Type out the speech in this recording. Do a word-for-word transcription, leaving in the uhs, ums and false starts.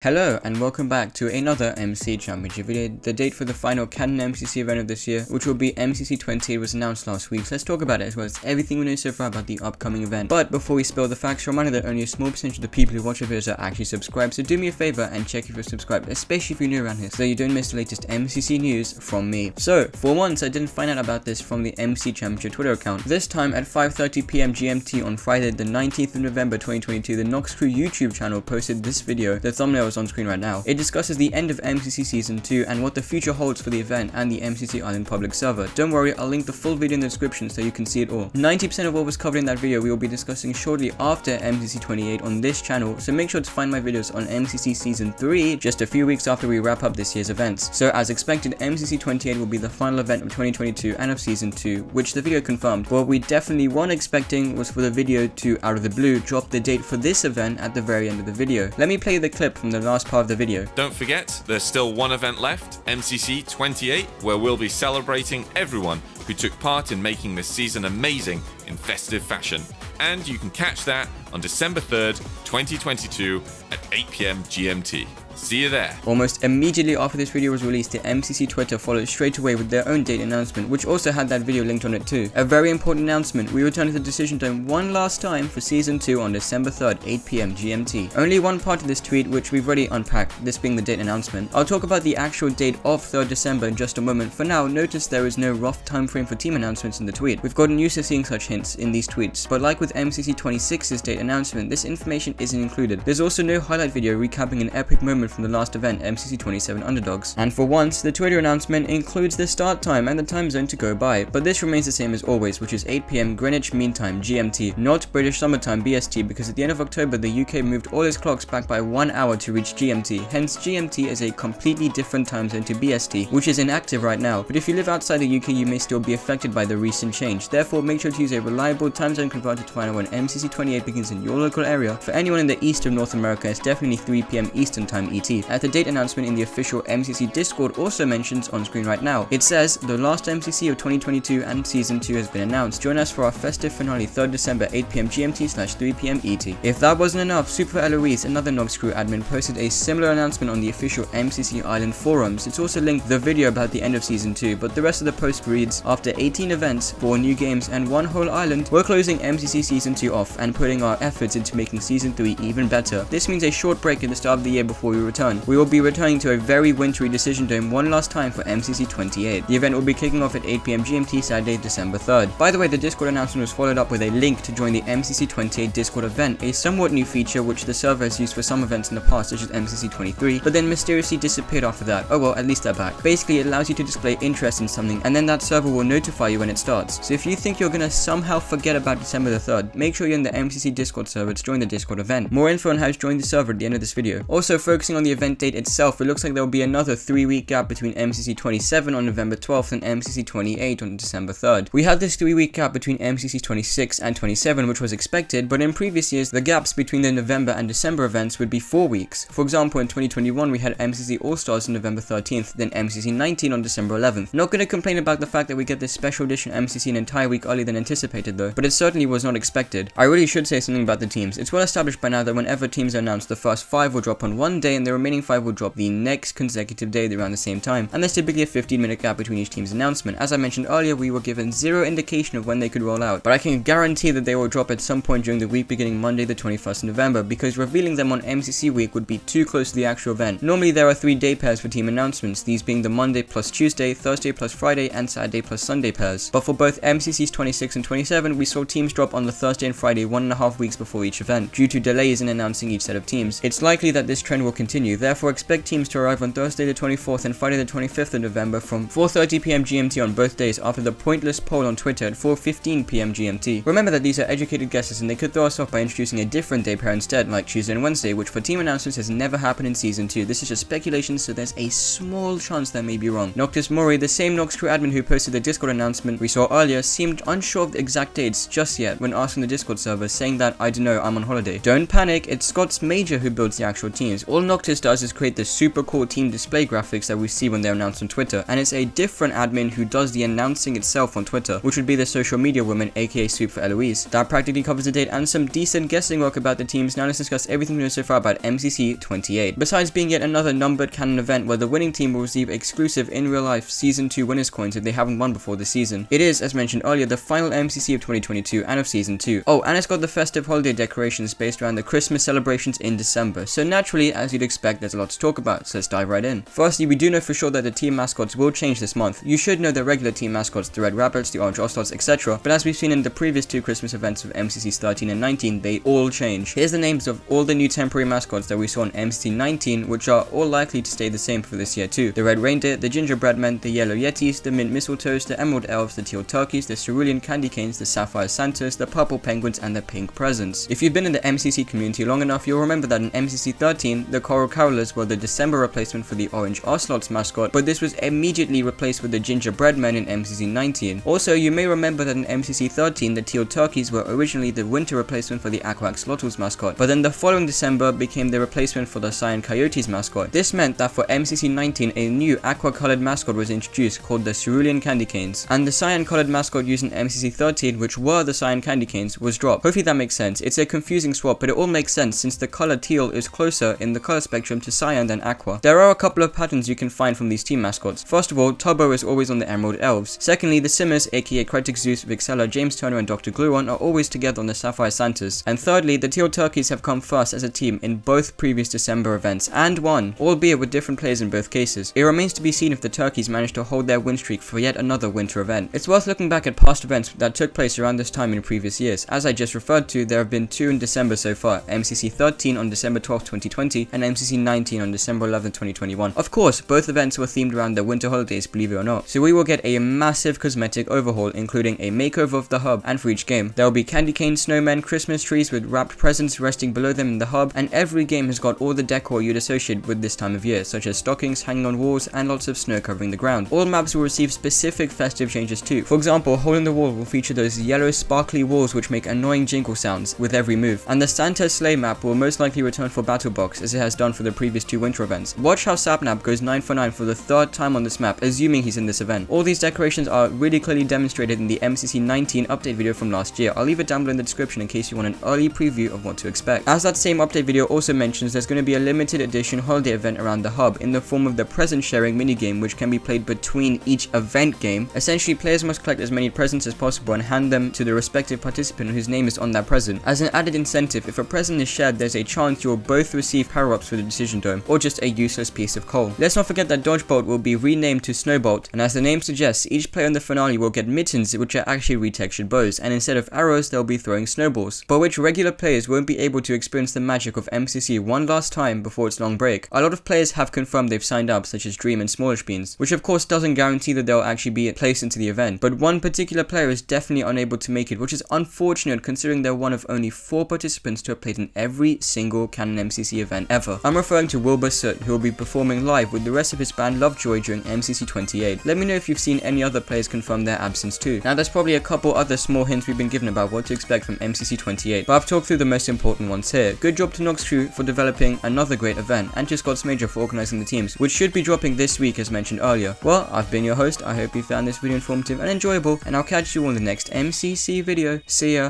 Hello and welcome back to another M C Championship video. The date for the final canon M C C event of this year, which will be M C C twenty, was announced last week, so let's talk about it as well as everything we know so far about the upcoming event. But before we spill the facts, a reminder that only a small percentage of the people who watch the videos are actually subscribed, so do me a favour and check if you're subscribed, especially if you're new around here, so you don't miss the latest M C C news from me. So, for once I didn't find out about this from the M C Championship Twitter account. This time at five thirty p m G M T on Friday the nineteenth of November twenty twenty-two, the Noxcrew YouTube channel posted this video, the thumbnail on screen right now. It discusses the end of M C C season two and what the future holds for the event and the M C C Island public server. Don't worry, I'll link the full video in the description so you can see it all. ninety percent of what was covered in that video we will be discussing shortly after M C C twenty-eight on this channel, so make sure to find my videos on M C C season three just a few weeks after we wrap up this year's events. So as expected, M C C twenty-eight will be the final event of twenty twenty-two and of season two, which the video confirmed. What we definitely weren't expecting was for the video to, out of the blue, drop the date for this event at the very end of the video. Let me play the clip from the last part of the video. Don't forget, there's still one event left, M C C twenty-eight, where we'll be celebrating everyone who took part in making this season amazing in festive fashion. And you can catch that on December third, twenty twenty-two at eight p m G M T. See you there. Almost immediately after this video was released, the M C C Twitter followed straight away with their own date announcement, which also had that video linked on it too. A very important announcement: we return to the decision dome one last time for season two on December third, eight p m G M T. Only one part of this tweet, which we've already unpacked, this being the date announcement. I'll talk about the actual date of third December in just a moment. For now, notice there is no rough time frame for team announcements in the tweet. We've gotten used to seeing such hints in these tweets, but like with M C C twenty-six's date announcement, this information isn't included. There's also no highlight video recapping an epic moment from the last event, M C C twenty-seven Underdogs. And for once, the Twitter announcement includes the start time and the time zone to go by, but this remains the same as always, which is eight p m Greenwich Mean Time G M T, not British Summertime B S T, because at the end of October the U K moved all its clocks back by one hour to reach G M T, hence G M T is a completely different time zone to B S T, which is inactive right now, but if you live outside the U K you may still be affected by the recent change. Therefore, make sure to use a reliable time zone converter to find out when M C C twenty-eight begins in your local area. For anyone in the east of North America, it's definitely three p m Eastern Time E T. As the date announcement in the official M C C Discord also mentions on screen right now, it says, "The last M C C of twenty twenty-two and season two has been announced. Join us for our festive finale third December, eight p m G M T slash three p m E T. If that wasn't enough, Super Eloise, another Noxcrew admin, posted a similar announcement on the official M C C Island forums. It's also linked the video about the end of season two, but the rest of the post reads, "After eighteen events, four new games and one whole island, we're closing M C C season two off and putting our efforts into making season three even better. This means a short break at the start of the year before we return. We will be returning to a very wintry decision dome one last time for M C C twenty-eight. The event will be kicking off at eight p m G M T Saturday, December third. By the way, the Discord announcement was followed up with a link to join the M C C twenty-eight Discord event, a somewhat new feature which the server has used for some events in the past, such as M C C twenty-three, but then mysteriously disappeared after that. Oh well, at least they're back. Basically, it allows you to display interest in something, and then that server will notify you when it starts. So if you think you're gonna somehow forget about December the third, make sure you're in the M C C Discord server to join the Discord event. More info on how to join the server at the end of this video. Also, focus on the event date itself, it looks like there will be another three week gap between M C C twenty-seven on November twelfth and M C C twenty-eight on December third. We had this three week gap between M C C twenty-six and twenty-seven, which was expected, but in previous years the gaps between the November and December events would be four weeks. For example, in twenty twenty-one we had M C C All-Stars on November thirteenth, then M C C nineteen on December eleventh. Not gonna complain about the fact that we get this special edition M C C an entire week earlier than anticipated though, but it certainly was not expected. I really should say something about the teams. It's well established by now that whenever teams are announced, the first five will drop on one day and the remaining five will drop the next consecutive day around the same time, and there's typically a fifteen minute gap between each team's announcement. As I mentioned earlier, we were given zero indication of when they could roll out, but I can guarantee that they will drop at some point during the week beginning Monday the twenty-first of November, because revealing them on M C C week would be too close to the actual event. Normally there are three day pairs for team announcements, these being the Monday plus Tuesday, Thursday plus Friday, and Saturday plus Sunday pairs, but for both M C Cs twenty-six and twenty-seven we saw teams drop on the Thursday and Friday one and a half weeks before each event, due to delays in announcing each set of teams. It's likely that this trend will continue Continue. Therefore, expect teams to arrive on Thursday the twenty-fourth and Friday the twenty-fifth of November from four thirty p m G M T on both days, after the pointless poll on Twitter at four fifteen p m G M T. Remember that these are educated guesses and they could throw us off by introducing a different day pair instead, like Tuesday and Wednesday, which for team announcements has never happened in season two. This is just speculation, so there's a small chance that may be wrong. Noctis Mori, the same Noxcrew admin who posted the Discord announcement we saw earlier, seemed unsure of the exact dates just yet when asking the Discord server, saying that, "I don't know, I'm on holiday." Don't panic, it's Scott Major who builds the actual teams. All Noctis Noctis does is create the super cool team display graphics that we see when they're announced on Twitter, and it's a different admin who does the announcing itself on Twitter, which would be the social media woman, aka Soup for Eloise. That practically covers the date and some decent guessing work about the teams. Now let's discuss everything we know so far about M C C twenty-eight. Besides being yet another numbered canon event where the winning team will receive exclusive in real life season two winners coins if they haven't won before this season, it is, as mentioned earlier, the final M C C of twenty twenty-two and of season two. Oh, and it's got the festive holiday decorations based around the Christmas celebrations in December, so naturally, as you'd expect, there's a lot to talk about, so let's dive right in. Firstly, we do know for sure that the team mascots will change this month. You should know the regular team mascots, the Red Rabbits, the Orange Ostards, et cetera, but as we've seen in the previous two Christmas events of M C Cs thirteen and nineteen, they all change. Here's the names of all the new temporary mascots that we saw in M C C nineteen, which are all likely to stay the same for this year too. The Red Reindeer, the Gingerbread Men, the Yellow Yetis, the Mint Mistletoes, the Emerald Elves, the Teal Turkeys, the Cerulean Candy Canes, the Sapphire Santas, the Purple Penguins, and the Pink Presents. If you've been in the M C C community long enough, you'll remember that in M C C thirteen, the Coral Carolers were the December replacement for the Orange Ocelots mascot, but this was immediately replaced with the Gingerbread Men in M C C nineteen. Also, you may remember that in M C C thirteen, the Teal Turkeys were originally the winter replacement for the Aqua Axolotls mascot, but then the following December became the replacement for the Cyan Coyotes mascot. This meant that for M C C nineteen, a new aqua-colored mascot was introduced called the Cerulean Candy Canes, and the cyan-colored mascot used in M C C thirteen, which were the Cyan Candy Canes, was dropped. Hopefully that makes sense. It's a confusing swap, but it all makes sense since the color teal is closer in the color spectrum to cyan than aqua. There are a couple of patterns you can find from these team mascots. First of all, Tubbo is always on the Emerald Elves. Secondly, the Simmers, aka Critic Zeus, Vixella, James Turner, and Doctor Gluon are always together on the Sapphire Santas. And thirdly, the Teal Turkeys have come first as a team in both previous December events and one, albeit with different players in both cases. It remains to be seen if the Turkeys manage to hold their win streak for yet another winter event. It's worth looking back at past events that took place around this time in previous years. As I just referred to, there have been two in December so far, M C C thirteen on December twelfth twenty twenty and M C C nineteen on December eleventh twenty twenty-one. Of course, both events were themed around the winter holidays, believe it or not, so we will get a massive cosmetic overhaul, including a makeover of the hub, and for each game, there will be candy cane snowmen, Christmas trees with wrapped presents resting below them in the hub, and every game has got all the decor you'd associate with this time of year, such as stockings hanging on walls and lots of snow covering the ground. All maps will receive specific festive changes too. For example, Hole in the Wall will feature those yellow sparkly walls which make annoying jingle sounds with every move, and the Santa Sleigh map will most likely return for Battle Box as it has done for the previous two winter events. Watch how Sapnap goes nine for nine for the third time on this map, assuming he's in this event. All these decorations are really clearly demonstrated in the M C C nineteen update video from last year. I'll leave it down below in the description in case you want an early preview of what to expect. As that same update video also mentions, there's going to be a limited edition holiday event around the hub in the form of the present sharing minigame, which can be played between each event game. Essentially, players must collect as many presents as possible and hand them to the respective participant whose name is on that present. As an added incentive, if a present is shared, there's a chance you'll both receive power-ups for the Decision Dome, or just a useless piece of coal. Let's not forget that Dodgebolt will be renamed to Snowbolt, and as the name suggests, each player in the finale will get mittens, which are actually retextured bows, and instead of arrows, they'll be throwing snowballs, but which regular players won't be able to experience the magic of M C C one last time before its long break. A lot of players have confirmed they've signed up, such as Dream and Smallish Beans, which of course doesn't guarantee that they'll actually be placed into the event, but one particular player is definitely unable to make it, which is unfortunate considering they're one of only four participants to have played in every single canon M C C event ever. I'm referring to Wilbur Soot, who will be performing live with the rest of his band Lovejoy during M C C twenty-eight. Let me know if you've seen any other players confirm their absence too. Now there's probably a couple other small hints we've been given about what to expect from M C C twenty-eight, but I've talked through the most important ones here. Good job to Noxcrew for developing another great event, and to Scott Major for organising the teams, which should be dropping this week as mentioned earlier. Well, I've been your host, I hope you found this video informative and enjoyable, and I'll catch you on the next M C C video. See ya!